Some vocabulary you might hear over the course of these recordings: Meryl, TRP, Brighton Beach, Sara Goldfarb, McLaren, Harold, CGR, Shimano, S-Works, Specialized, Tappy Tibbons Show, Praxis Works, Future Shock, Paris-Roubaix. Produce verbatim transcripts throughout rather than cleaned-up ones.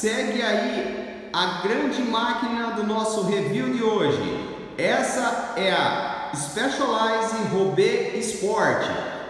segue aí a grande máquina do nosso review de hoje. Essa é a Specialized Roubaix Sport.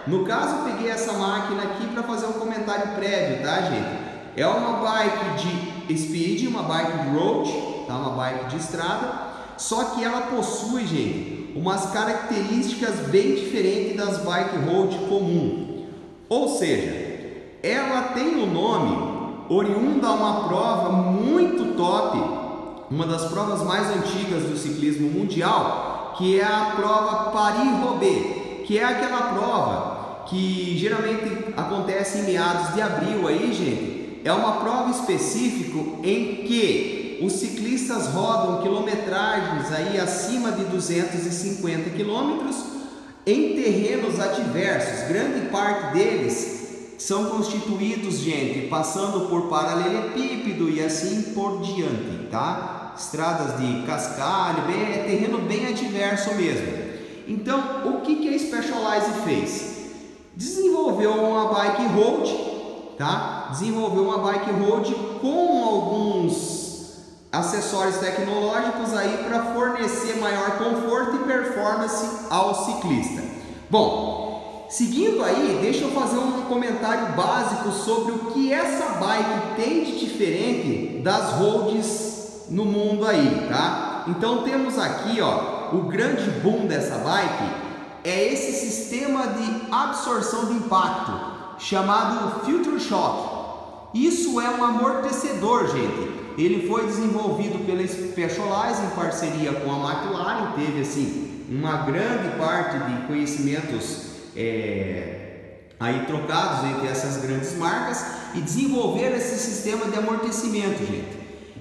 No caso, eu peguei essa máquina aqui para fazer um comentário prévio, tá, gente? É uma bike de speed, uma bike de road, tá? Uma bike de estrada. Só que ela possui, gente, umas características bem diferentes das bike road comum. Ou seja, ela tem o nome oriunda a uma prova muito top, uma das provas mais antigas do ciclismo mundial, que é a prova Paris-Roubaix, que é aquela prova que geralmente acontece em meados de abril aí, gente. É uma prova específica em que os ciclistas rodam quilometragens aí acima de duzentos e cinquenta quilômetros em terrenos adversos. Grande parte deles são constituídos, gente, passando por paralelepípedo e assim por diante, tá? Estradas de cascalho, bem, é terreno bem adverso mesmo. Então, o que que a Specialized fez? Desenvolveu uma bike road, tá? Desenvolveu uma bike road com alguns acessórios tecnológicos aí para fornecer maior conforto e performance ao ciclista. Bom, seguindo aí, deixa eu fazer um comentário básico sobre o que essa bike tem de diferente das roads no mundo aí, tá? Então temos aqui, ó, o grande boom dessa bike é esse sistema de absorção de impacto chamado Future Shock. Isso é um amortecedor, gente. Ele foi desenvolvido pela Specialized em parceria com a McLaren, teve assim uma grande parte de conhecimentos é, aí trocados entre essas grandes marcas e desenvolveram esse sistema de amortecimento, gente.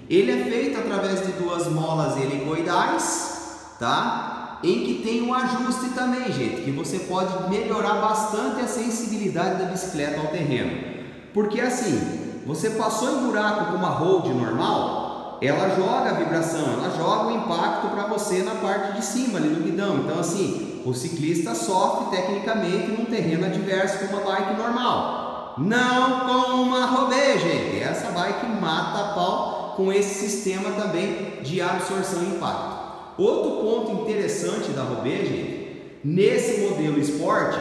Ele é feito através de duas molas helicoidais, tá? Em que tem um ajuste também, gente, que você pode melhorar bastante a sensibilidade da bicicleta ao terreno, porque assim, você passou em buraco com uma road normal, ela joga a vibração, ela joga o impacto para você na parte de cima ali no guidão. Então assim, o ciclista sofre tecnicamente num terreno adverso com uma bike normal. Não com uma Roubaix, gente. Essa bike mata a pau com esse sistema também de absorção e impacto. Outro ponto interessante da Roubaix, gente, nesse modelo Sport,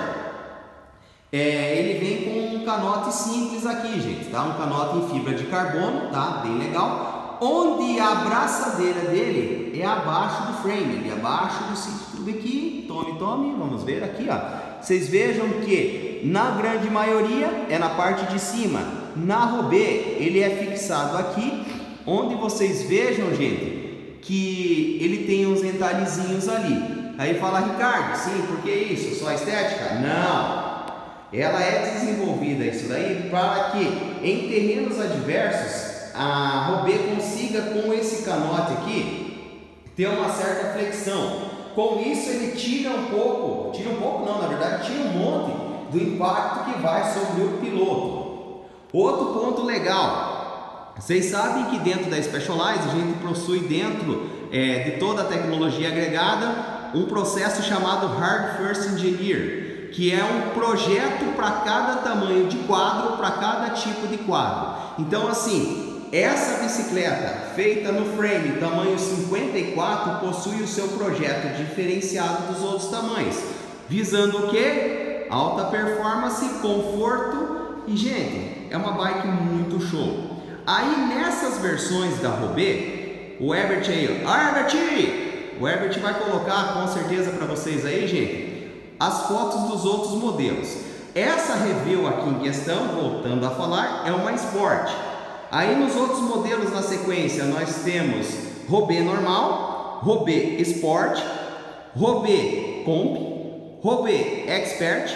É, ele vem com um canote simples aqui, gente, tá? Um canote em fibra de carbono, tá? Bem legal. Onde a braçadeira dele é abaixo do frame, ele é abaixo do cinto aqui. Tome, tome, vamos ver aqui, ó. Vocês vejam que na grande maioria é na parte de cima. Na Roubaix ele é fixado aqui, onde vocês vejam, gente, que ele tem uns entalhezinhos ali. Aí fala, Ricardo, sim, por que isso? Só estética? Não! Ela é desenvolvida isso daí para que em terrenos adversos a Roubaix consiga com esse canote aqui ter uma certa flexão. Com isso ele tira um pouco, tira um pouco não, na verdade tira um monte do impacto que vai sobre o piloto. Outro ponto legal, vocês sabem que dentro da Specialized a gente possui dentro é, de toda a tecnologia agregada um processo chamado Hard First Engineer, que é um projeto para cada tamanho de quadro, para cada tipo de quadro. Então assim, essa bicicleta feita no frame tamanho cinquenta e quatro possui o seu projeto diferenciado dos outros tamanhos, visando o que? Alta performance, conforto e, gente, é uma bike muito show. Aí nessas versões da Roubaix, o Herbert aí, Herbert, o Herbert vai colocar com certeza para vocês aí, gente, as fotos dos outros modelos. Essa review aqui em questão, voltando a falar, é uma Sport. Aí nos outros modelos na sequência nós temos Roubaix normal, Roubaix Sport, Roubaix Comp, Roubaix Expert,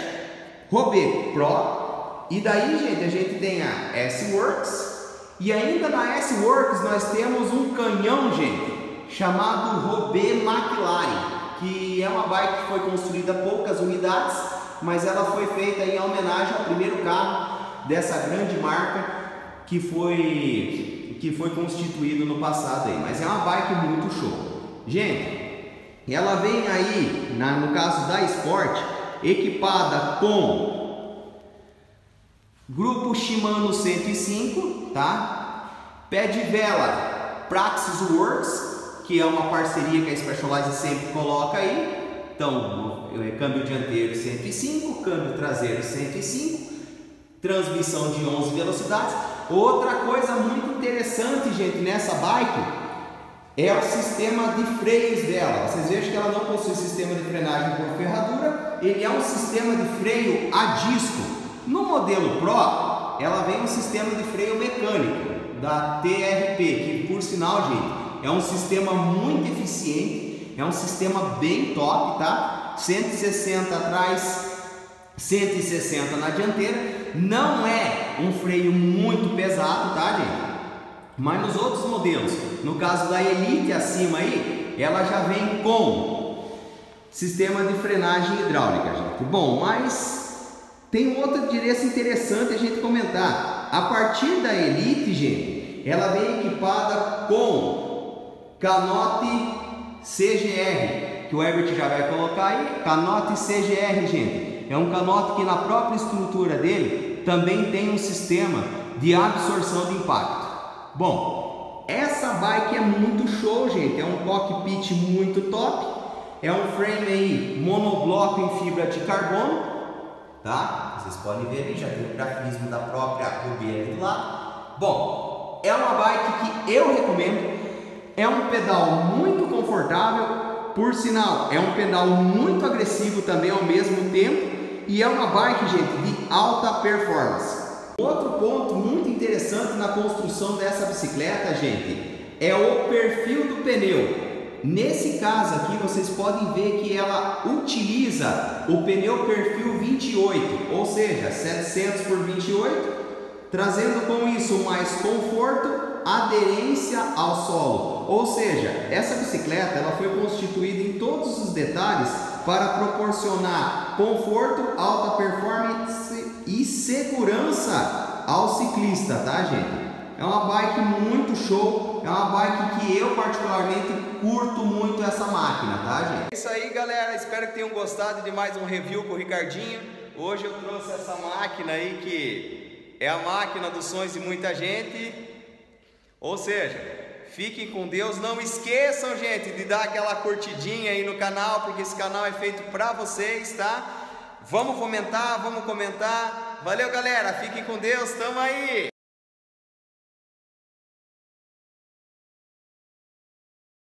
Roubaix Pro. E daí, gente, a gente tem a S-Works. E ainda na S-Works nós temos um canhão, gente, chamado Roubaix McLaren, que é uma bike que foi construída poucas unidades, mas ela foi feita em homenagem ao primeiro carro dessa grande marca que foi, que foi constituído no passado aí. Mas é uma bike muito show. Gente, ela vem aí, na, no caso da Sport, equipada com grupo Shimano cento e cinco, tá? Pé de vela, Praxis Works, que é uma parceria que a Specialized sempre coloca aí. Então, câmbio dianteiro cento e cinco, câmbio traseiro cento e cinco, transmissão de onze velocidades. Outra coisa muito interessante, gente, nessa bike é o sistema de freios dela. Vocês vejam que ela não possui sistema de frenagem por ferradura, ele é um sistema de freio a disco. No modelo Pro, ela vem um sistema de freio mecânico da T R P, que por sinal, gente, é um sistema muito eficiente, é um sistema bem top, tá? cento e sessenta atrás, cento e sessenta na dianteira. Não é um freio muito pesado, tá, gente? Mas nos outros modelos, no caso da Elite acima aí, ela já vem com sistema de frenagem hidráulica, gente. Bom, mas tem um outro endereço interessante a gente comentar. A partir da Elite, gente, ela vem equipada com canote C G R, que o Herbert já vai colocar aí. Canote C G R, gente, é um canote que na própria estrutura dele também tem um sistema de absorção de impacto. Bom, essa bike é muito show, gente, é um cockpit muito top, é um frame aí monobloco em fibra de carbono, tá? Vocês podem ver aí, já tem o grafismo da própria Roubaix do lado. Bom, é uma bike que eu recomendo, é um pedal muito confortável, por sinal, é um pedal muito agressivo também ao mesmo tempo, e é uma bike, gente, de alta performance. Outro ponto muito interessante na construção dessa bicicleta, gente, é o perfil do pneu. Nesse caso aqui, vocês podem ver que ela utiliza o pneu perfil vinte e oito, ou seja, setecentos por vinte e oito, trazendo com isso mais conforto, aderência ao solo. Ou seja, essa bicicleta ela foi constituída em todos os detalhes para proporcionar conforto, alta performance e segurança ao ciclista, tá, gente? É uma bike muito show, é uma bike que eu particularmente curto muito essa máquina, tá, gente? É isso aí, galera, espero que tenham gostado de mais um review com o Ricardinho. Hoje eu trouxe essa máquina aí que é a máquina dos sonhos de muita gente. Ou seja, fiquem com Deus, não esqueçam, gente, de dar aquela curtidinha aí no canal, porque esse canal é feito pra vocês, tá? Vamos comentar, vamos comentar. Valeu, galera. Fiquem com Deus. Tamo aí.